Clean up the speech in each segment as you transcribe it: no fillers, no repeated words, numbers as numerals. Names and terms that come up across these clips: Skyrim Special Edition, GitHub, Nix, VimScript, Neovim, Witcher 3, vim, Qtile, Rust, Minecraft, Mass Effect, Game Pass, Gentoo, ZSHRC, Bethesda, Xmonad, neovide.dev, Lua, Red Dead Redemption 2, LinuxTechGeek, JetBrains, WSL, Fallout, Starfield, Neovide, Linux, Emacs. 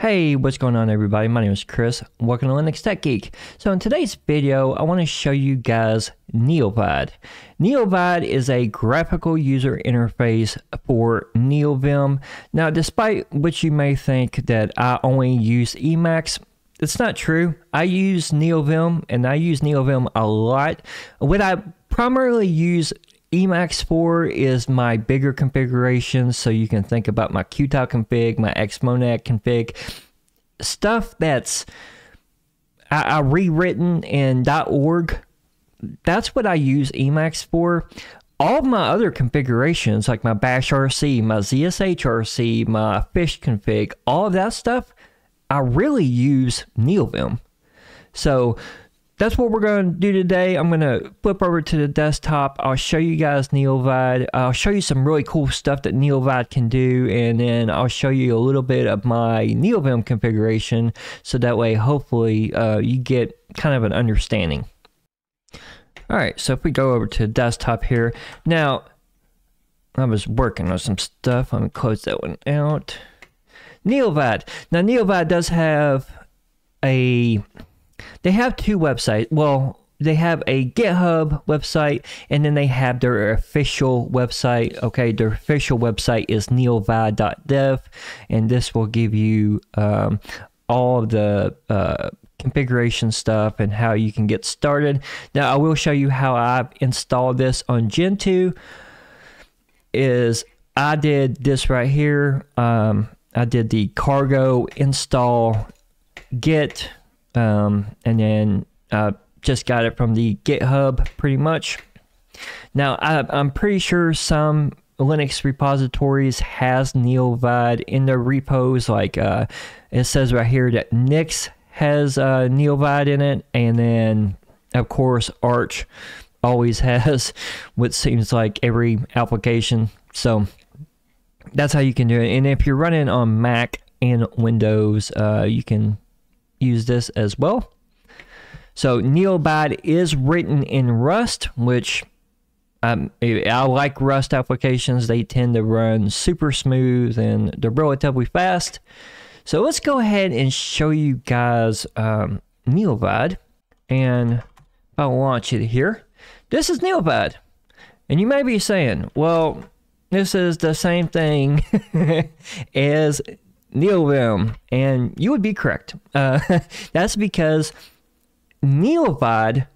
Hey, what's going on everybody? My name is Chris. Welcome to Linux Tech Geek. So in today's video, I want to show you guys Neovide. Neovide is a graphical user interface for Neovim. Now, despite what you may think that I only use Emacs, it's not true. I use Neovim and I use Neovim a lot. What I primarily use Emacs for is my bigger configurations, so you can think about my Qtile config, my Xmonad config, stuff that's I rewritten in .org. That's what I use Emacs for. All of my other configurations, like my bashrc, my ZSHRC, my fish config, all of that stuff, I really use Neovim. So that's what we're going to do today. I'm going to flip over to the desktop. I'll show you guys Neovide. I'll show you some really cool stuff that Neovide can do. And then I'll show you a little bit of my Neovim configuration. So that way, hopefully, you get kind of an understanding. All right, so if we go over to the desktop here. Now, I was working on some stuff. I'm going to close that one out. Neovide. Now, Neovide does have a... They have two websites. Well, they have a GitHub website, and then they have their official website. Okay, their official website is neovide.dev, and this will give you all of the configuration stuff and how you can get started. Now, I will show you how I installed this on Gentoo. I did this right here. I did the cargo install git. And then I just got it from the GitHub pretty much. Now I'm pretty sure some Linux repositories has Neovide in their repos, like it says right here that Nix has Neovide in it, and then of course Arch always has what seems like every application. So that's how you can do it. And if you're running on Mac and Windows, you can use this as well. So Neovide is written in Rust, which I like Rust applications. They tend to run super smooth and they're relatively fast. So let's go ahead and show you guys Neovide. And if I launch it here, this is Neovide. And you may be saying, well, this is the same thing as Neovim, and you would be correct. That's because Neovide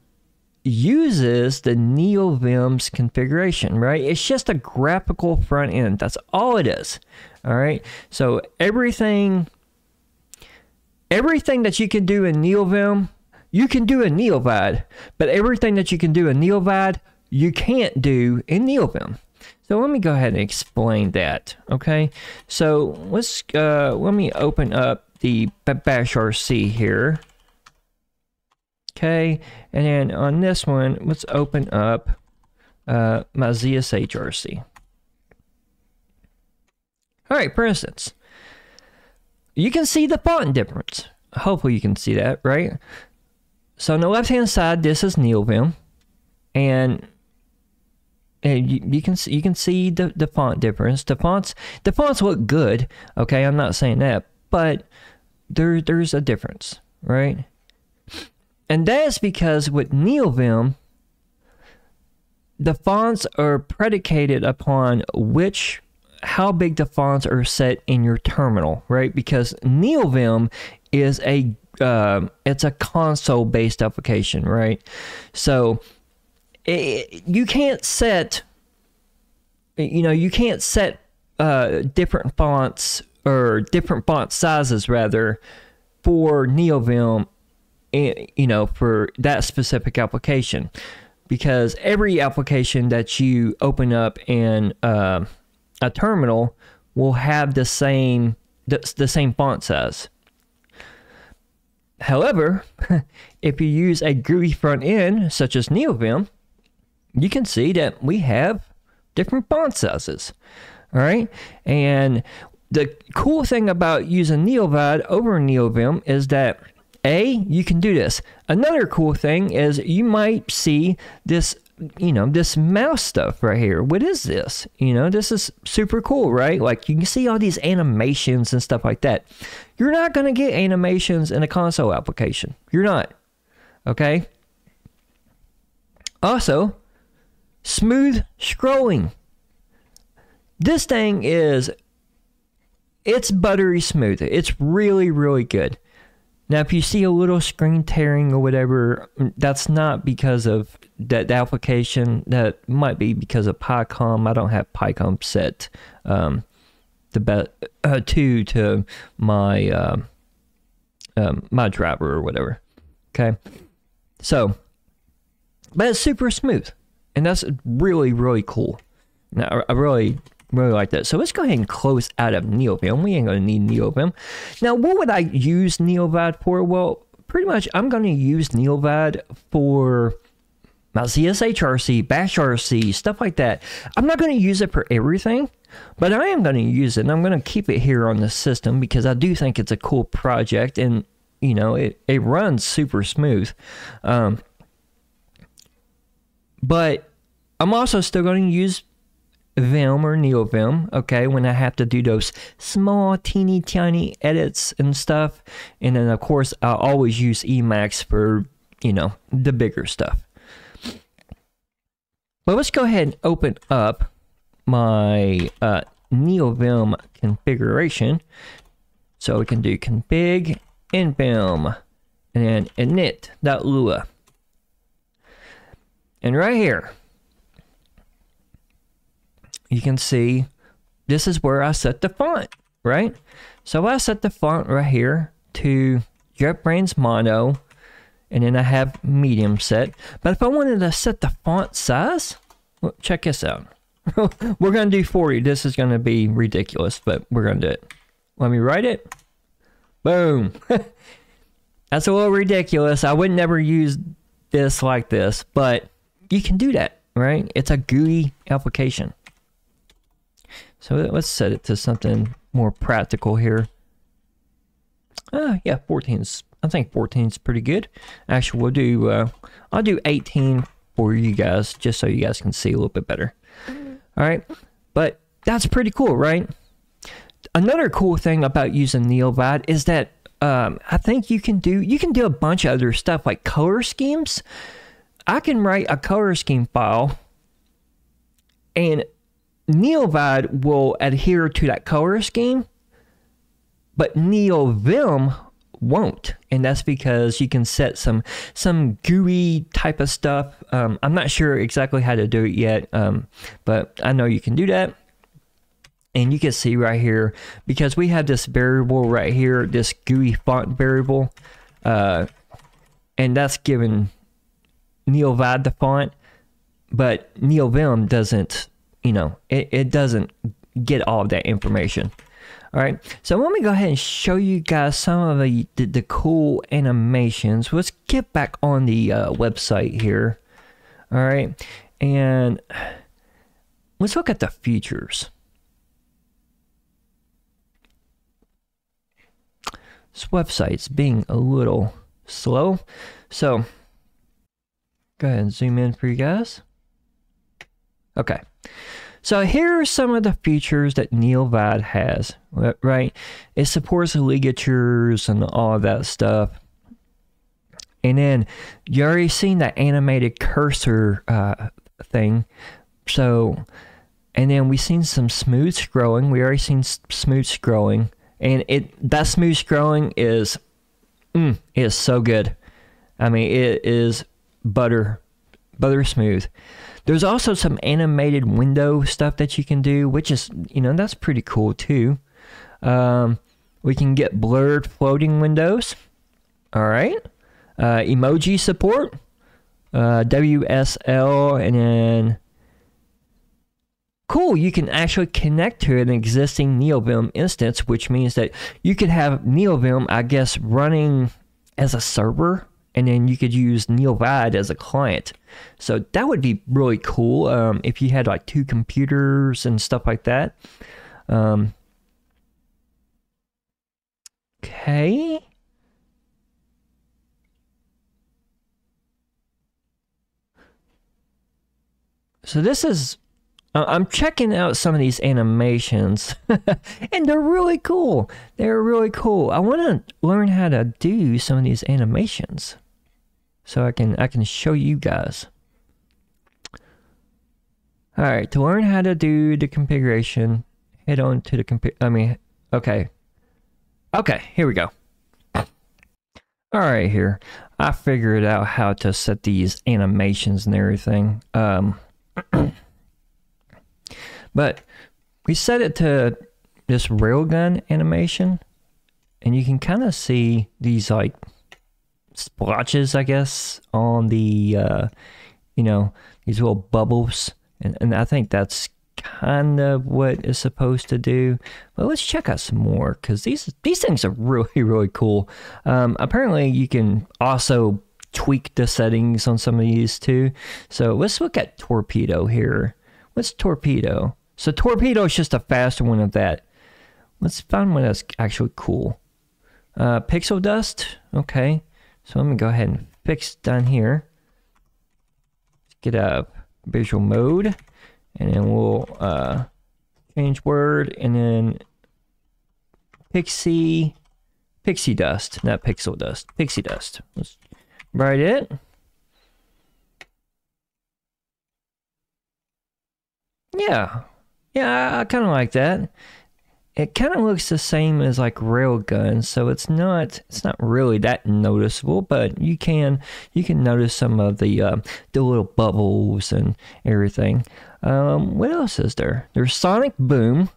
uses the Neovim's configuration, right? It's just a graphical front end. That's all it is. All right. So everything that you can do in Neovim, you can do in Neovide, but everything that you can do in Neovide, you can't do in Neovim. So let me go ahead and explain that, okay? So let's let me open up the bashrc here, okay? And then on this one, let's open up my ZSHRC. All right, for instance, you can see the font difference. Hopefully you can see that, right? So on the left-hand side, this is Neovim, and you can see the font difference. The fonts look good. Okay, I'm not saying that, but there's a difference, right? And that's because with Neovim, the fonts are predicated upon how big the fonts are set in your terminal, right? Because Neovim is it's a console-based application, right? So you can't set different fonts or different font sizes rather for Neovim, for that specific application, because every application that you open up in a terminal will have the same font size. However, if you use a GUI front end such as Neovim, you can see that we have different font sizes, all right? And the cool thing about using Neovide over Neovim is that, A, you can do this. Another cool thing is you might see this you know, this mouse stuff right here. What is this? You know, this is super cool, right? Like, you can see all these animations and stuff like that. You're not going to get animations in a console application. You're not. Okay. Also, smooth scrolling. This thing is, it's buttery smooth. It's really, really good. Now, if you see a little screen tearing or whatever, that's not because of that application. That might be because of PyComp. I don't have PyComp set to my my driver or whatever. Okay, so, but it's super smooth, and that's really, really cool. Now, I really, really like that. So let's go ahead and close out of Neovim. We ain't gonna need Neovim. Now, what would I use Neovide for? Well, pretty much I'm gonna use Neovide for my ZSHRC, BashRC, stuff like that. I'm not gonna use it for everything, but I am gonna use it, and I'm gonna keep it here on the system because I do think it's a cool project, and you know, it runs super smooth. But I'm also still gonna use Vim or Neovim, okay, when I have to do those small teeny tiny edits and stuff. And then of course I always use Emacs for, you know, the bigger stuff. But let's go ahead and open up my Neovim configuration. So we can do config and vim and then init.lua. And right here, you can see this is where I set the font, right? So I set the font right here to JetBrains Mono, and then I have medium set. But if I wanted to set the font size, well, check this out. We're going to do 40. This is going to be ridiculous, but we're going to do it. Let me write it. Boom. That's a little ridiculous. I would never use this like this, but you can do that, right? It's a GUI application. So let's set it to something more practical here. Yeah, 14's, I think 14's pretty good. Actually, we'll do, I'll do 18 for you guys, just so you guys can see a little bit better. All right, but that's pretty cool, right? Another cool thing about using Neovide is that I think you can do a bunch of other stuff like color schemes. I can write a color scheme file, and Neovide will adhere to that color scheme, but Neovim won't, and that's because you can set some GUI type of stuff. I'm not sure exactly how to do it yet, but I know you can do that. And you can see right here, because we have this variable right here, this GUI font variable, and that's giving Neovide the font, but Neovim doesn't. You know, it doesn't get all of that information. All right, so let me go ahead and show you guys some of the cool animations. Let's get back on the website here. All right, and let's look at the features. This website's being a little slow, so go ahead and zoom in for you guys. Okay. So here are some of the features that Neovide has, right? It supports ligatures and all that stuff. And then you already seen that animated cursor thing. So, and then we seen some smooth scrolling. We already seen smooth scrolling, and that smooth scrolling is so good. I mean, it is butter smooth. There's also some animated window stuff that you can do, which is, you know, that's pretty cool too. We can get blurred floating windows. All right. Emoji support, WSL, and then cool. You can actually connect to an existing Neovim instance, which means that you could have Neovim, I guess, running as a server. And then you could use Neovide as a client. So that would be really cool if you had like two computers and stuff like that. Okay. So this is, I'm checking out some of these animations and they're really cool. They're really cool. I want to learn how to do some of these animations so I can show you guys. All right, to learn how to do the configuration, head on to the Okay, here we go. All right, here. I figured out how to set these animations and everything. But we set it to this railgun animation, and you can kind of see these like splotches, I guess, on the, you know, these little bubbles. And I think that's kind of what it's supposed to do. But let's check out some more, because these things are really, really cool. Apparently, you can also tweak the settings on some of these too. So let's look at Torpedo here. What's Torpedo? So Torpedo is just a faster one of that. Let's find one that's actually cool. Pixel Dust. Okay. So let me go ahead and fix down here. Let's get a visual mode. And then we'll change word. And then Pixie Dust. Not Pixel Dust. Pixie Dust. Let's write it. Yeah, I kind of like that. It kind of looks the same as like Railgun, so it's not really that noticeable, but you can notice some of the little bubbles and everything. What else is there? There's Sonic Boom.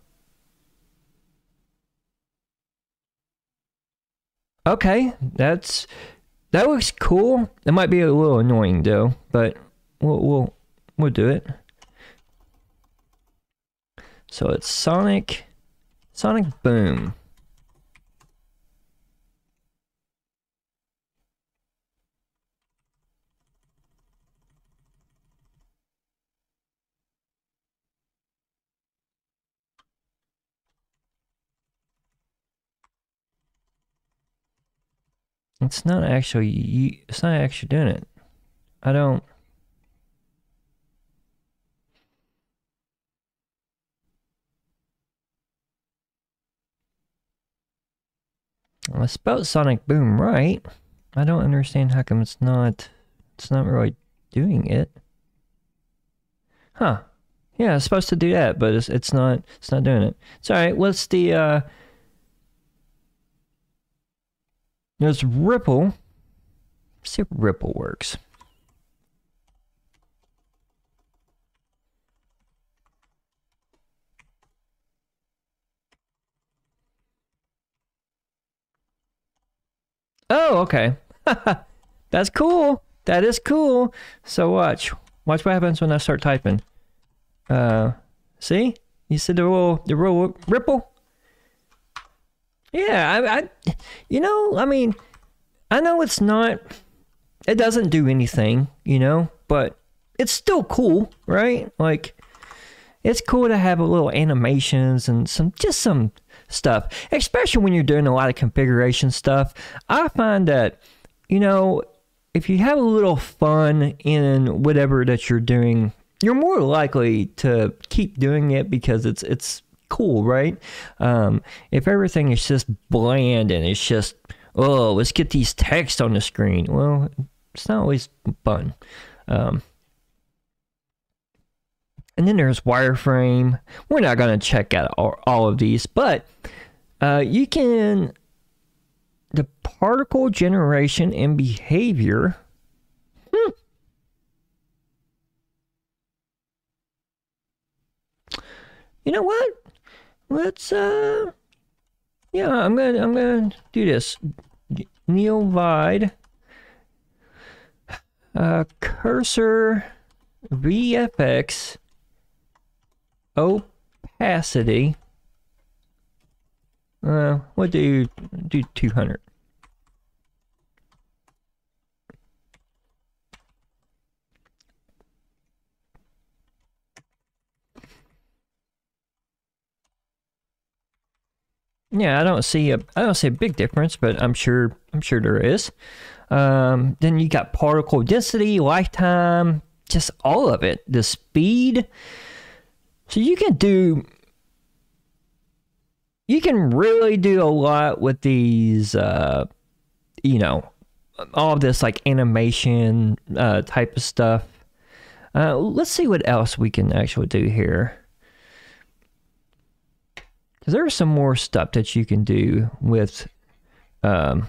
Okay, that looks cool. It might be a little annoying though, but we'll do it. So it's Sonic Boom. It's not actually doing it. I don't. I spelled Sonic Boom right. I don't understand how come it's not really doing it. Huh. Yeah, it's supposed to do that, but it's not doing it. It's alright, what's the there's Ripple. Let's see if Ripple works. Oh, okay. That's cool. That is cool. So watch what happens when I start typing. See? You see the little ripple? Yeah, I you know, I mean, I know it doesn't do anything, you know, but it's still cool, right? Like, it's cool to have a little animations and just some stuff, especially when you're doing a lot of configuration stuff. I find that, you know, if you have a little fun in whatever that you're doing, you're more likely to keep doing it because it's cool, right? If everything is just bland and it's just, oh, let's get these text on the screen, well, it's not always fun. And then there's wireframe. We're not going to check out all of these, but you can, the particle generation and behavior. You know what? Let's yeah, I'm gonna do this. Neovide cursor VFX. Opacity. What do you do? 200. Yeah, I don't see a big difference, but I'm sure there is. Then you got particle density, lifetime, just all of it, the speed. So you can do, you can really do a lot with these, you know, all of this like animation type of stuff. Let's see what else we can actually do here. Because there's some more stuff that you can do with, I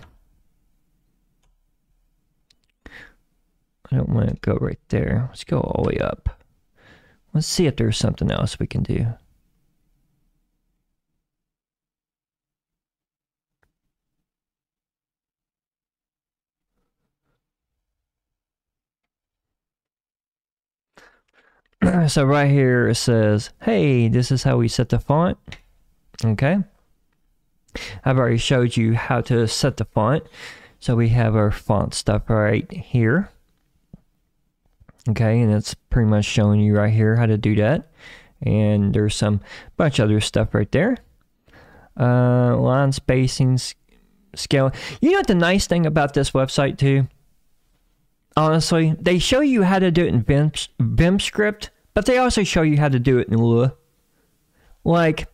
don't want to go right there. Let's go all the way up. Let's see if there's something else we can do. So right here it says, hey, this is how we set the font. Okay. I've already showed you how to set the font. So we have our font stuff right here. Okay, and it's pretty much showing you right here how to do that. And there's some bunch of other stuff right there. Line spacing, scale. You know what the nice thing about this website too? Honestly, they show you how to do it in VimScript, but they also show you how to do it in Lua. Like,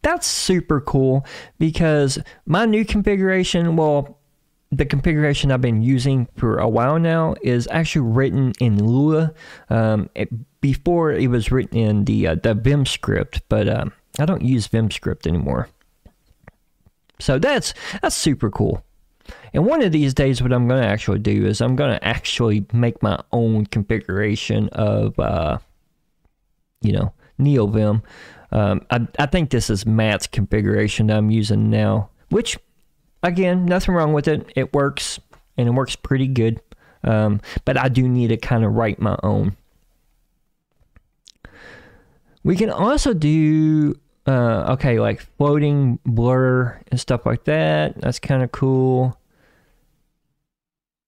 that's super cool because my new configuration, well, the configuration I've been using for a while now is actually written in Lua. Before it was written in the Vim script, but I don't use Vim script anymore. So that's super cool. And one of these days, what I'm going to actually do is I'm going to actually make my own configuration of, you know, Neovim. I think this is Matt's configuration that I'm using now, which, again, nothing wrong with it. It works, and it works pretty good. But I do need to kind of write my own. We can also do, okay, like floating blur and stuff like that. That's kind of cool.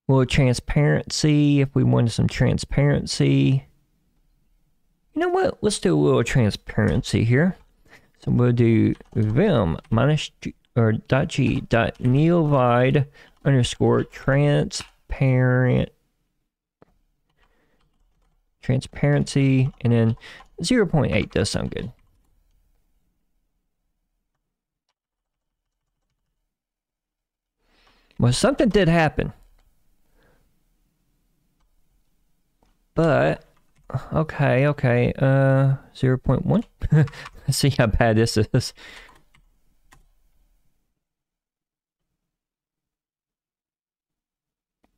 A little transparency if we wanted some transparency. You know what? Let's do a little transparency here. So we'll do vim minus g, or .g dot neovide underscore transparency, and then 0.8 does sound good. Well, something did happen. But, okay, 0.1. Let's see how bad this is.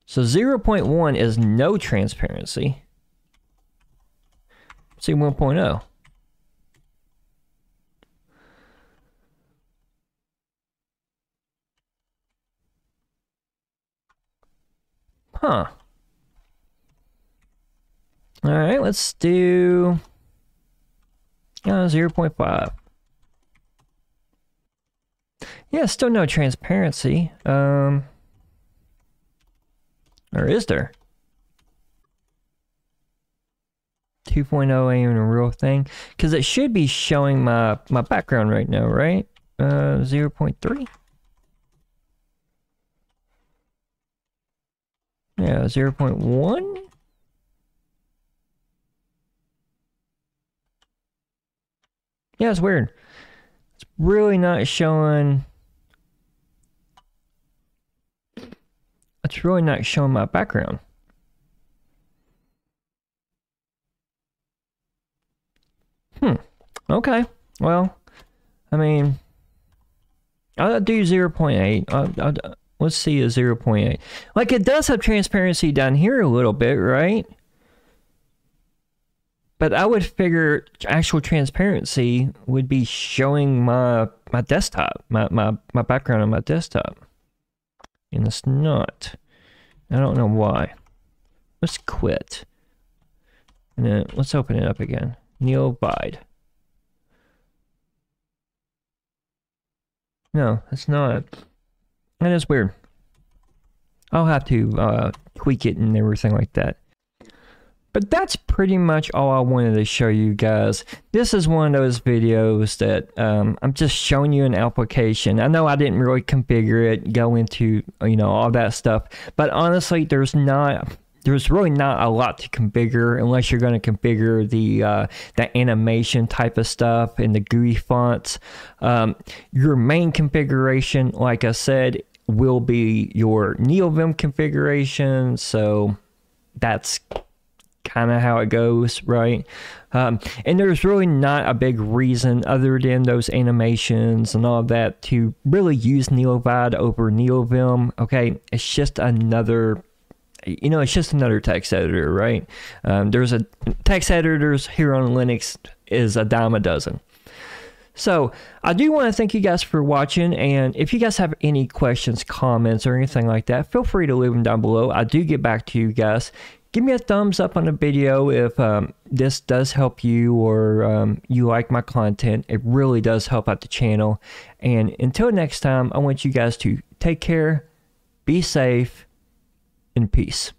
So 0.1 is no transparency. Let's see 1.0. Huh. All right, let's do 0.5. Yeah, still no transparency. Or is there? 2.0 ain't even a real thing. Because it should be showing my background right now, right? 0.3? Yeah, 0.1? Yeah, it's weird. It's really not showing... It's really not showing my background. Okay. Well, I mean, I'll do 0.8. Let's see a 0.8. Like, it does have transparency down here a little bit, right? But I would figure actual transparency would be showing my desktop, my background on my desktop. And it's not. I don't know why. Let's quit. And then let's open it up again. Neovide. No, it's not. That is weird. I'll have to tweak it and everything like that. But that's pretty much all I wanted to show you guys. This is one of those videos that I'm just showing you an application. I know I didn't really configure it, go into, you know, all that stuff. But honestly, there's not there's really not a lot to configure unless you're going to configure the animation type of stuff and the GUI fonts. Your main configuration, like I said, will be your Neovim configuration. So that's kind of how it goes, right? And there's really not a big reason other than those animations and all of that to really use Neovide over Neovim. Okay, it's just another, you know, it's just another text editor, right? There's a text editors here on Linux is a dime a dozen. So I do want to thank you guys for watching, and if you guys have any questions, comments, or anything like that, feel free to leave them down below. I do get back to you guys. Give me a thumbs up on the video if this does help you, or you like my content. It really does help out the channel. And until next time, I want you guys to take care, be safe, and peace.